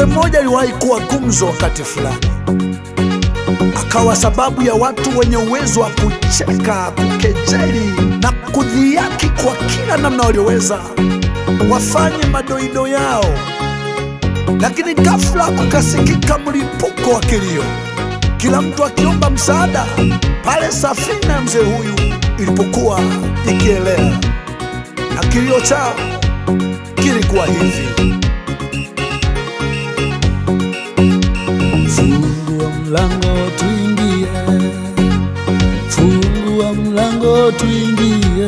Mzee mmoja aliwahi kuwa gumzo wakati fulani, akawa sababu ya watu wenye uwezo wa kucheka, kukejeli na kudhihaki kwa kila namna walioweza wafanye madoido yao. Lakini ghafla kukasikika mlipuko wa kilio, kila mtu akiomba msaada pale safina ya mzee huyu ilipokuwa ikielea. Na kilio chao kilikuwa hivi: fungua mlango tuingie, fungua mlango tuingie,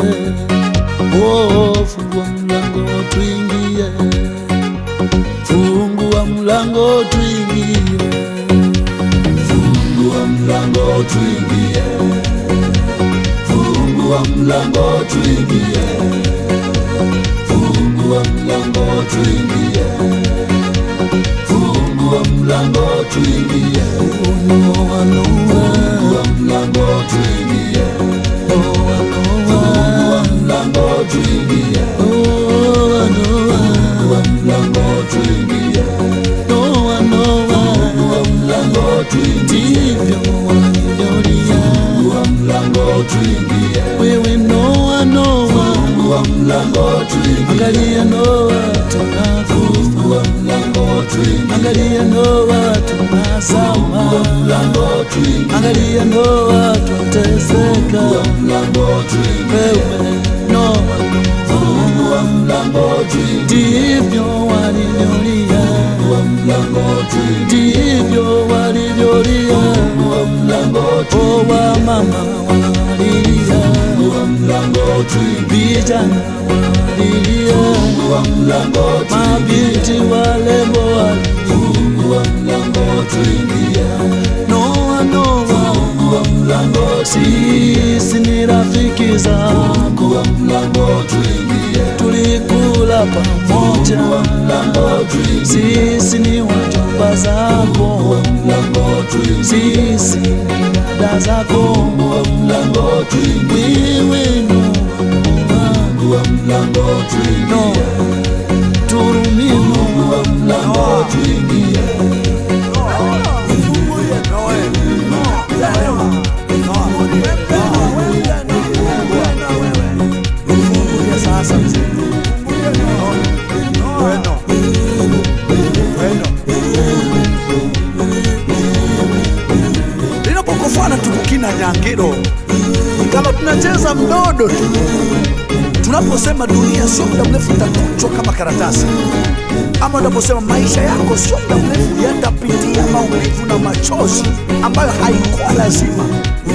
oh, fungua mlango tuingie, fungua mlango tuingie, fungua mlango tuingie, fungua mlango tuingie, fungua mlango tuingie, fungua mlango tuingie, fungua mlango tuingie, fungua mlango tuingie, fungua mlango tuingie, fungua mlango tuingie, fungua mlango tuingie, wewe noa noa, fungua mlango tuingie, angalia noa tunafungua mlango tuingie, angalia noa tunasama, fungua mlango tuingie, angalia noa tunateseka, mlango tuingie, wewe noa fungua mlango tuingie, ndivyo walivyolia, fungua mlango tuingie, ndivyo walivyolia, fungua mlango tuingie, oh wa mama walilia, fungua mlango tuingie, vijana walilia, fungua mlango tuingie, mabinti warembo walilia, fungua mlango tuingie, noa noa, fungua mlango tuingie, sisi ni rafiki zako, fungua mlango tuingie, tulikula pamoja, fungua mlango tuingie, sisi ni wajomba zako, fungua mlango tuingie, sisi ni dada zako, fungua mlango tuingie, wewe noa, fungua mlango tuingie, turumini, fungua mlango tuingie. Linapokofana tukukina nyangiro, kama tunacheza mdodo tu. Tunaposema dunia sio muda mrefu itakunjwa kama karatasi, ama unaposema maisha yako sio muda mrefu yatapitia maumivu na machozi ambayo haikuwa lazima,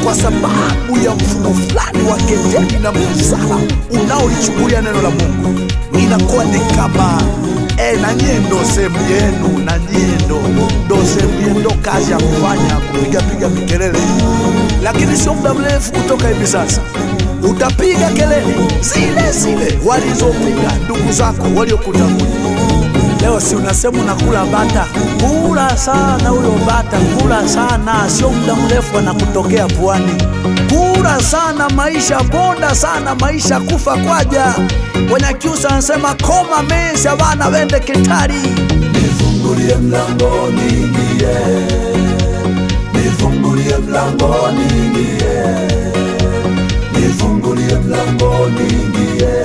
kwa sababu ya mfumo fulani wa kejeli na msala unaoichukulia neno la Mungu. Inakuwa ni kama na nyie ndo sehemu yenu, na nyie ndo sehemu yenu, ndo kazi ya kufanya kupigapiga mikelele. Lakini sio muda mrefu kutoka hivi sasa utapiga kelele zile zile walizopiga ndugu zako waliokutangulia. Leo si unasema unakula bata, kula sana huyo bata, kula sana, sio muda mrefu anakutokea puani. Kula sana maisha, bonda sana maisha, kufa kwaja. Wanyakyusa anasema koma mesha bana wende kitari. Nifungulie mlango niingie, nifungulie mlango niingie, nifungulie mlango niingie,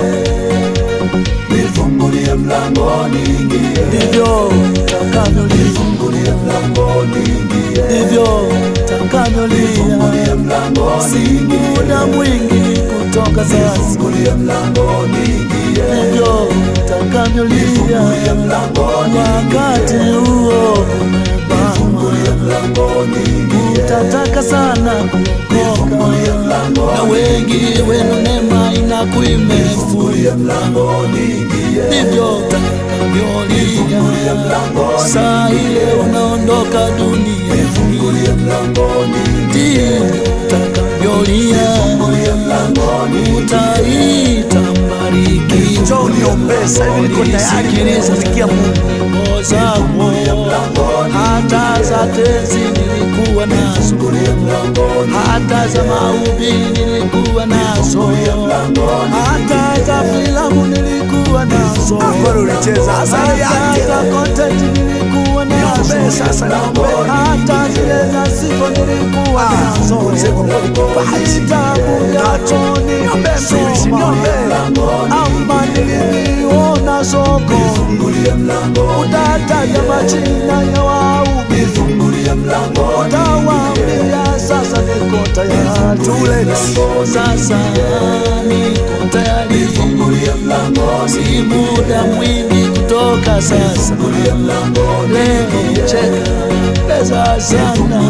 nifungulie mlango niingie, ndivyo utakavyolia, nifungulie mlango niingie, ndivyo utakavyolia, nifungulie mlango niingie, si muda mwingi kutoka sasa, nifungulie mlango niingie, ndivyo utakavyolia, nifungulie mlango niingie, wakati huo nifungulie mlango niingie, utataka sana kuokoka na wengi wenu neema inakuime, nifungulie mlango niingie, ndivyo utakavyolia, saa ile unaondoka dunia, nifungulie mlango niingie, ndivyo utakavyolia, utaita mbariki. Njoo niombe sasa hivi, niko tayari kusikia Mungu zako, hata za tenzi nilikuwa nazo, hata za maubi nilikuwa nazo, hata za filamu nilikuwa nazo, hata za kontenti nilikuwa nazo. Sasa leo cheka pesa sana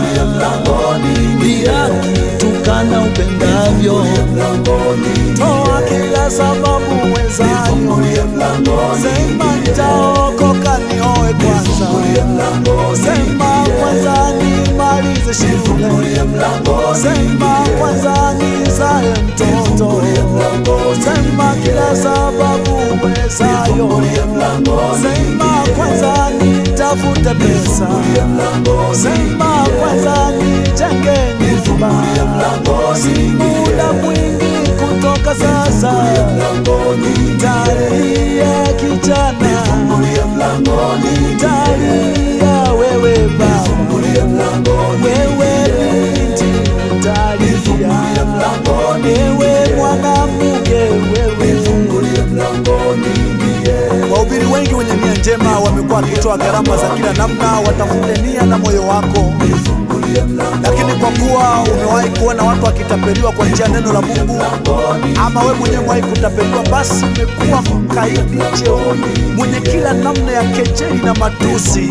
dia tukana upendavyo toa kila sababu wenzangu sema nitaokoka nioe kwanza sema kwanza nimalize shule sema kwanza nizae mtoto sema kila sababu wenzangu sema kwanza nitafuta pesa sema kwanza nijenge nyumba muda mwingi kutoka sasa nitalia kijana nitalia wewe baba wewe binti nitalia wewe mwanamke wewe. Wahubiri wengi wenye nia njema wamekuwa wakitoa gharama za kila namna watafute nia na moyo wako, lakini kwa kuwa umewahi kuona watu wakitapeliwa kwa njia neno la Mungu ama wewe mwenyewe wahi kutapeliwa, basi umekuwa mkaidi jeoni mwenye kila namna ya kejeli na matusi,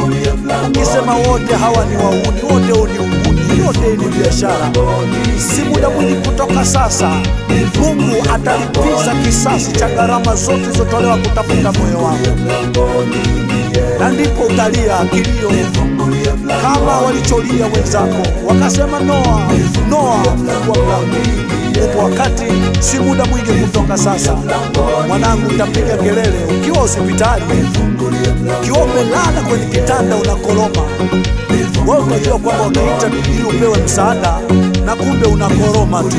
ukisema wote hawa ni wahuni, wote ni uhuni, wote ni biashara. Si muda mwingi kutoka sasa Mungu atalipiza kisasi cha gharama zote zilizotolewa kutafuta moyo wako, na ndipo utalia kilio kama walicholia wenzako wakasema Noa, Noa kwa wakati. Si muda mwingi kutoka sasa mwanangu utapiga kelele ukiwa hospitali, ukiwa umelala kwenye kitanda unakoroma. Wewe unajua kwamba unaita ili upewe msaada na kumbe unakoroma tu.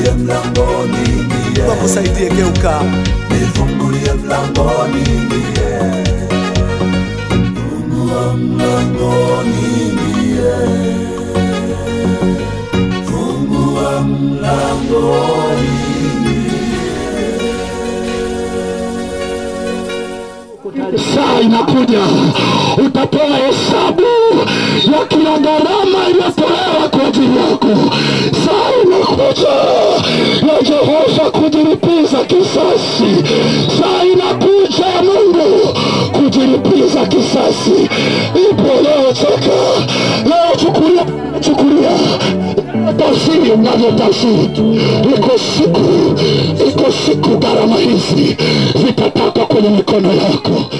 Kwa kusaidie geuka nifungulie mlangoni niye fungua mlangoni niye. Saa inakuja utapewa hesabu ya kila gharama iliyotolewa kwa ajili yako. Saa inakuja ya Jehova kujilipiza kisasi. Saa inakuja ya Mungu kujilipiza kisasi. Ipo leo, cheka leo, chukulia tafsiri unavyotafsiri. Iko siku gharama hizi zitataka kwenye mikono yako.